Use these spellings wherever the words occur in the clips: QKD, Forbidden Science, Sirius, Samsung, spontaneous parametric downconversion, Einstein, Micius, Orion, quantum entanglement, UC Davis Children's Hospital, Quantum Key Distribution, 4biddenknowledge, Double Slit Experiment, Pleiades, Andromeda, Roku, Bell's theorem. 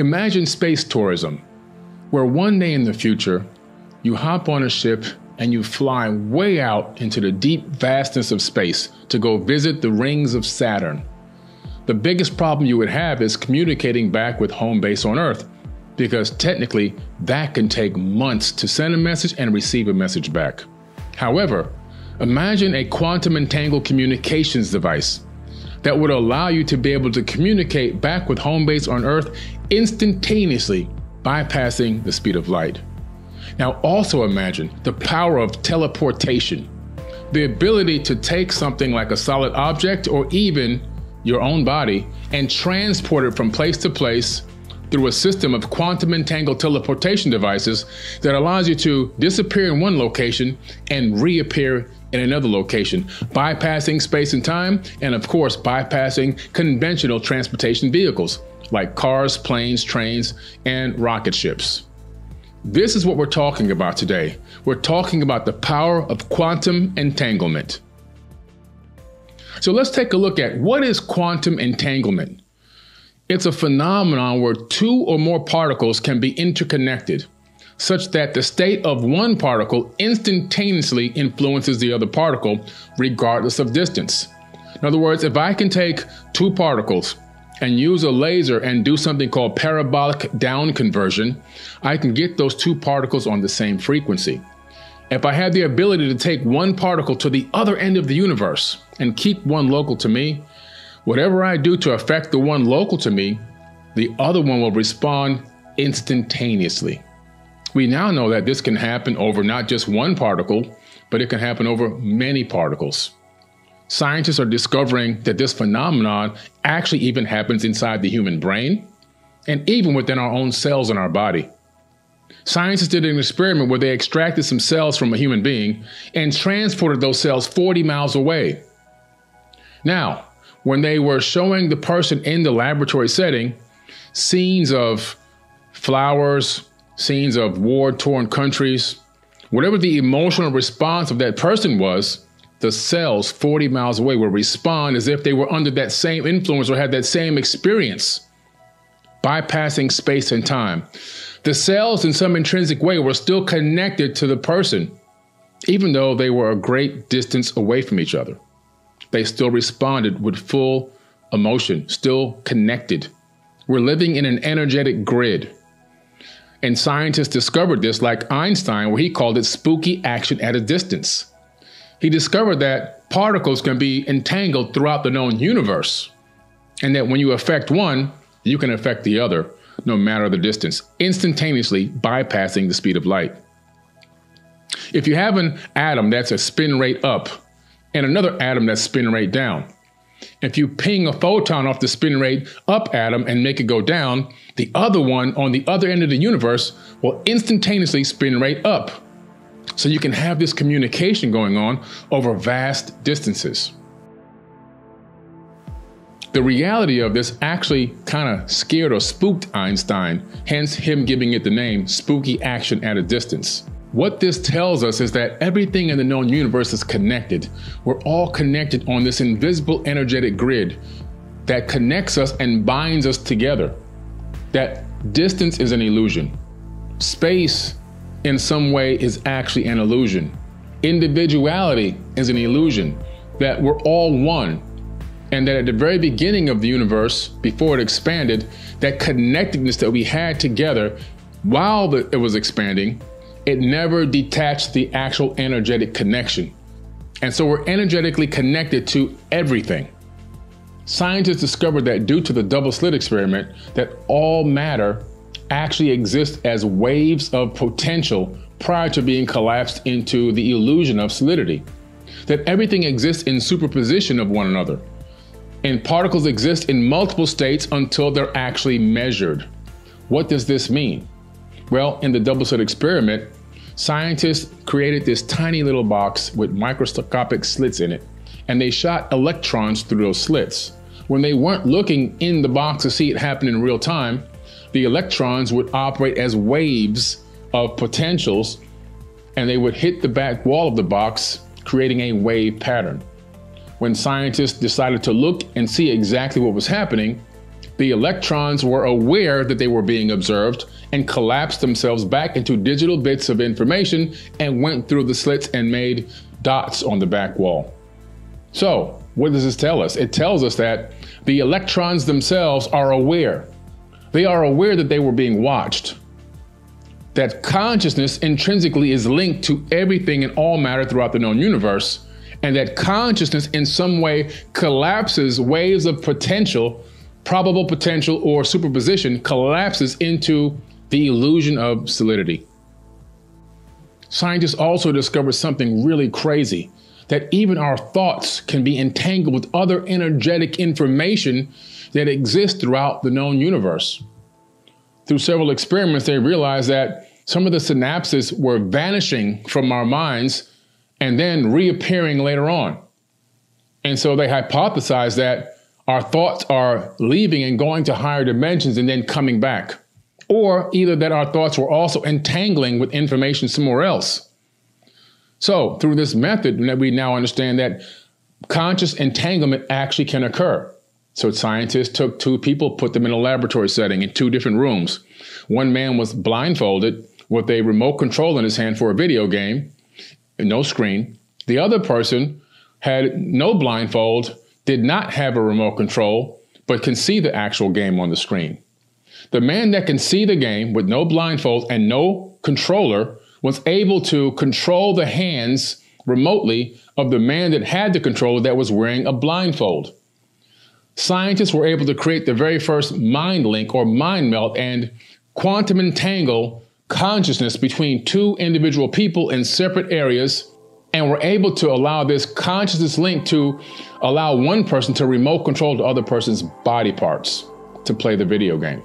Imagine space tourism, where one day in the future, you hop on a ship and you fly way out into the deep vastness of space to go visit the rings of Saturn. The biggest problem you would have is communicating back with home base on Earth, because technically that can take months to send a message and receive a message back. However, imagine a quantum entangled communications device that would allow you to be able to communicate back with home base on Earth instantaneously, bypassing the speed of light. Now also imagine the power of teleportation, the ability to take something like a solid object or even your own body and transport it from place to place through a system of quantum entangled teleportation devices that allows you to disappear in one location and reappear in another location, bypassing space and time, and of course, bypassing conventional transportation vehicles like cars, planes, trains, and rocket ships. This is what we're talking about today. We're talking about the power of quantum entanglement. So let's take a look at what is quantum entanglement. It's a phenomenon where two or more particles can be interconnected, such that the state of one particle instantaneously influences the other particle, regardless of distance. In other words, if I can take two particles and use a laser and do something called parabolic down conversion, I can get those two particles on the same frequency. If I had the ability to take one particle to the other end of the universe and keep one local to me, whatever I do to affect the one local to me, the other one will respond instantaneously. We now know that this can happen over not just one particle, but it can happen over many particles. Scientists are discovering that this phenomenon actually even happens inside the human brain and even within our own cells in our body. Scientists did an experiment where they extracted some cells from a human being and transported those cells 40 miles away. Now, when they were showing the person in the laboratory setting scenes of flowers, scenes of war-torn countries, whatever the emotional response of that person was, the cells 40 miles away will respond as if they were under that same influence or had that same experience, bypassing space and time. The cells in some intrinsic way were still connected to the person, even though they were a great distance away from each other. They still responded with full emotion, still connected. We're living in an energetic grid. And scientists discovered this, like Einstein, where he called it spooky action at a distance. He discovered that particles can be entangled throughout the known universe, and that when you affect one, you can affect the other, no matter the distance, instantaneously bypassing the speed of light. If you have an atom that's a spin rate up and another atom that's spin rate down, if you ping a photon off the spin rate up atom and make it go down, the other one on the other end of the universe will instantaneously spin rate up. So you can have this communication going on over vast distances. The reality of this actually kind of scared or spooked Einstein, hence him giving it the name spooky action at a distance. What this tells us is that everything in the known universe is connected. We're all connected on this invisible energetic grid that connects us and binds us together. That distance is an illusion. Space in some way is actually an illusion. Individuality is an illusion, that we're all one, and that at the very beginning of the universe, before it expanded, that connectedness that we had together while it was expanding, it never detached the actual energetic connection. And so we're energetically connected to everything. Scientists discovered that due to the double slit experiment, that all matter actually exist as waves of potential prior to being collapsed into the illusion of solidity. That everything exists in superposition of one another, and particles exist in multiple states until they're actually measured. What does this mean? Well, in the double slit experiment, scientists created this tiny little box with microscopic slits in it, and they shot electrons through those slits. When they weren't looking in the box to see it happen in real time, the electrons would operate as waves of potentials, and they would hit the back wall of the box, creating a wave pattern. When scientists decided to look and see exactly what was happening, the electrons were aware that they were being observed and collapsed themselves back into digital bits of information and went through the slits and made dots on the back wall. So what does this tell us? It tells us that the electrons themselves are aware. They are aware that they were being watched. That consciousness intrinsically is linked to everything and all matter throughout the known universe, and that consciousness in some way collapses waves of potential, probable potential or superposition, collapses into the illusion of solidity. Scientists also discovered something really crazy, that even our thoughts can be entangled with other energetic information that exists throughout the known universe. Through several experiments, they realized that some of the synapses were vanishing from our minds and then reappearing later on. And so they hypothesized that our thoughts are leaving and going to higher dimensions and then coming back. Or either that our thoughts were also entangling with information somewhere else. So through this method, we now understand that conscious entanglement actually can occur. So scientists took two people, put them in a laboratory setting in two different rooms. One man was blindfolded with a remote control in his hand for a video game, no screen. The other person had no blindfold, did not have a remote control, but can see the actual game on the screen. The man that can see the game with no blindfold and no controller was able to control the hands remotely of the man that had the controller that was wearing a blindfold. Scientists were able to create the very first mind link or mind melt and quantum entangle consciousness between two individual people in separate areas, and were able to allow this consciousness link to allow one person to remote control the other person's body parts to play the video game.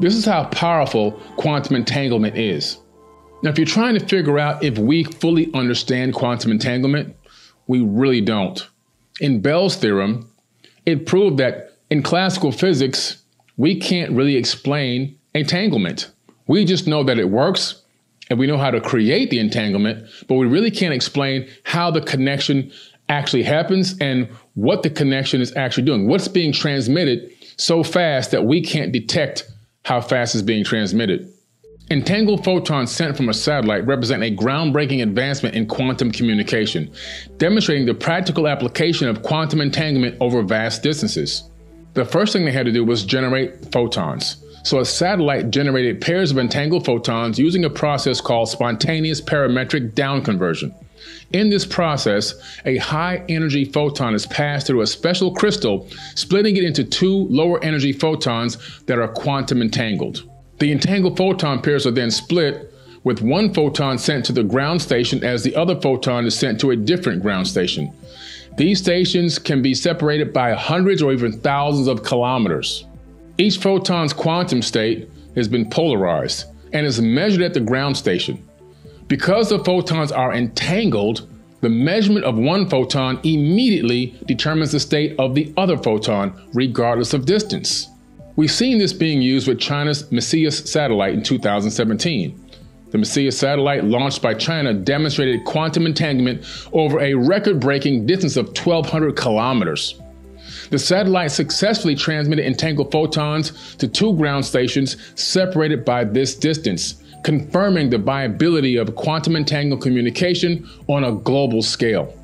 This is how powerful quantum entanglement is. Now, if you're trying to figure out if we fully understand quantum entanglement, we really don't. In Bell's theorem, it proved that in classical physics, we can't really explain entanglement. We just know that it works and we know how to create the entanglement, but we really can't explain how the connection actually happens and what the connection is actually doing. What's being transmitted so fast that we can't detect how fast it's being transmitted. Entangled photons sent from a satellite represent a groundbreaking advancement in quantum communication, demonstrating the practical application of quantum entanglement over vast distances. The first thing they had to do was generate photons. So a satellite generated pairs of entangled photons using a process called spontaneous parametric downconversion. In this process, a high-energy photon is passed through a special crystal, splitting it into two lower-energy photons that are quantum entangled. The entangled photon pairs are then split, with one photon sent to the ground station as the other photon is sent to a different ground station. These stations can be separated by hundreds or even thousands of kilometers. Each photon's quantum state has been polarized and is measured at the ground station. Because the photons are entangled, the measurement of one photon immediately determines the state of the other photon, regardless of distance. We've seen this being used with China's Micius satellite in 2017. The Micius satellite, launched by China, demonstrated quantum entanglement over a record-breaking distance of 1,200 kilometers. The satellite successfully transmitted entangled photons to two ground stations separated by this distance, confirming the viability of quantum entangled communication on a global scale.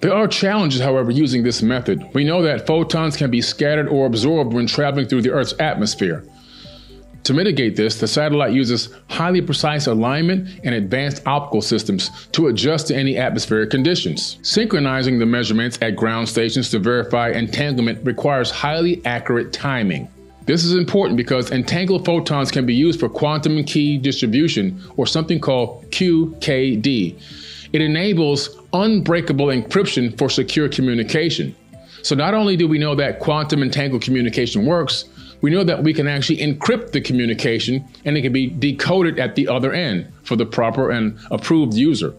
There are challenges, however, using this method. We know that photons can be scattered or absorbed when traveling through the Earth's atmosphere. To mitigate this, the satellite uses highly precise alignment and advanced optical systems to adjust to any atmospheric conditions. Synchronizing the measurements at ground stations to verify entanglement requires highly accurate timing. This is important because entangled photons can be used for quantum key distribution, or something called QKD. It enables unbreakable encryption for secure communication. So not only do we know that quantum entangled communication works, we know that we can actually encrypt the communication and it can be decoded at the other end for the proper and approved user.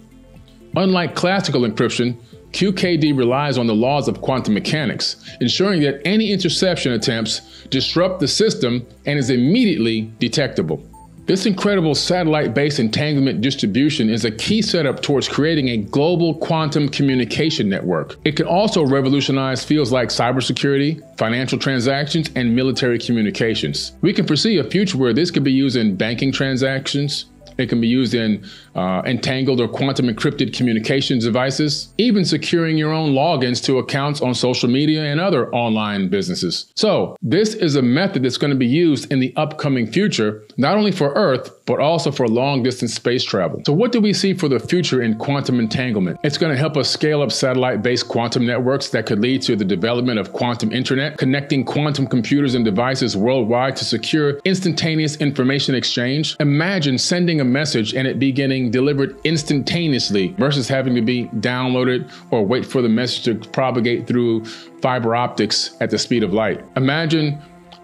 Unlike classical encryption, QKD relies on the laws of quantum mechanics, ensuring that any interception attempts disrupt the system and is immediately detectable. This incredible satellite-based entanglement distribution is a key setup towards creating a global quantum communication network. It can also revolutionize fields like cybersecurity, financial transactions, and military communications. We can foresee a future where this could be used in banking transactions. It can be used in entangled or quantum encrypted communications devices, even securing your own logins to accounts on social media and other online businesses. So this is a method that's going to be used in the upcoming future, not only for Earth, but also for long distance space travel. So what do we see for the future in quantum entanglement? It's going to help us scale up satellite-based quantum networks that could lead to the development of quantum internet, connecting quantum computers and devices worldwide to secure instantaneous information exchange. Imagine sending a message and it being delivered instantaneously versus having to be downloaded or wait for the message to propagate through fiber optics at the speed of light. Imagine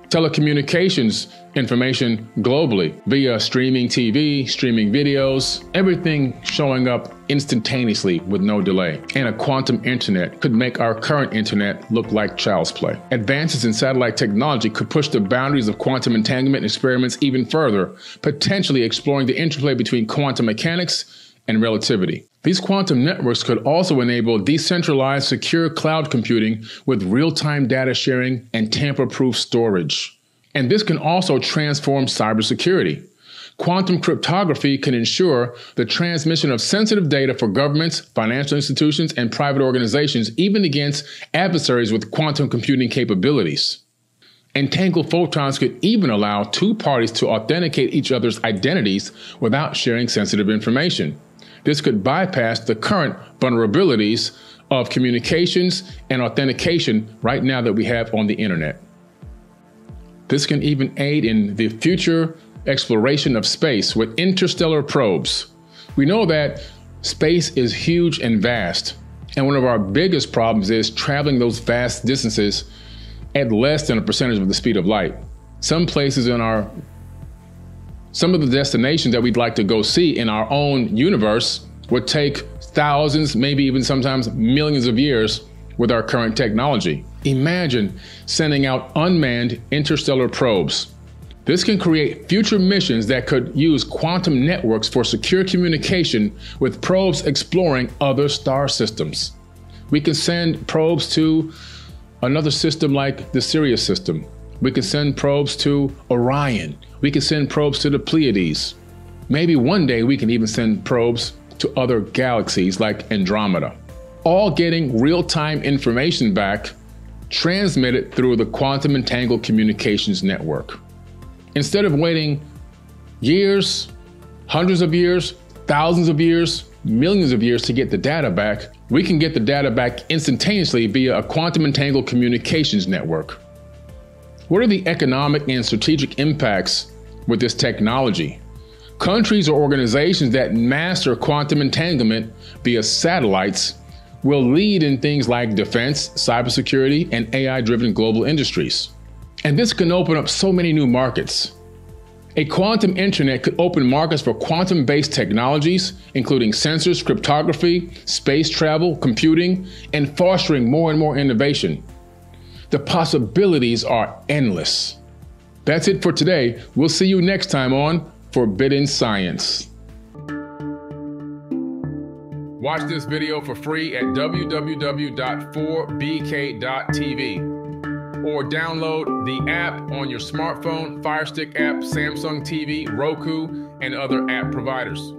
telecommunications information globally via streaming TV, streaming videos, everything showing up instantaneously with no delay. And a quantum internet could make our current internet look like child's play. Advances in satellite technology could push the boundaries of quantum entanglement experiments even further, potentially exploring the interplay between quantum mechanics and relativity. These quantum networks could also enable decentralized, secure cloud computing with real-time data sharing and tamper-proof storage. And this can also transform cybersecurity. Quantum cryptography can ensure the transmission of sensitive data for governments, financial institutions, and private organizations, even against adversaries with quantum computing capabilities. Entangled photons could even allow two parties to authenticate each other's identities without sharing sensitive information. This could bypass the current vulnerabilities of communications and authentication right now that we have on the internet. This can even aid in the future exploration of space with interstellar probes. We know that space is huge and vast, and one of our biggest problems is traveling those vast distances at less than a percentage of the speed of light. Some of the destinations that we'd like to go see in our own universe would take thousands, maybe even sometimes millions of years with our current technology. Imagine sending out unmanned interstellar probes. This can create future missions that could use quantum networks for secure communication with probes exploring other star systems. We can send probes to another system like the Sirius system. We can send probes to Orion. We can send probes to the Pleiades. Maybe one day we can even send probes to other galaxies like Andromeda. All getting real-time information back, transmitted through the quantum entangled communications network. Instead of waiting years, hundreds of years, thousands of years, millions of years to get the data back, we can get the data back instantaneously via a quantum entangled communications network. What are the economic and strategic impacts with this technology? Countries or organizations that master quantum entanglement via satellites will lead in things like defense, cybersecurity, and AI-driven global industries. And this can open up so many new markets. A quantum internet could open markets for quantum-based technologies, including sensors, cryptography, space travel, computing, and fostering more and more innovation. The possibilities are endless. That's it for today. We'll see you next time on Forbidden Science. Watch this video for free at www.4bk.tv or download the app on your smartphone, Fire Stick app, Samsung TV, Roku, and other app providers.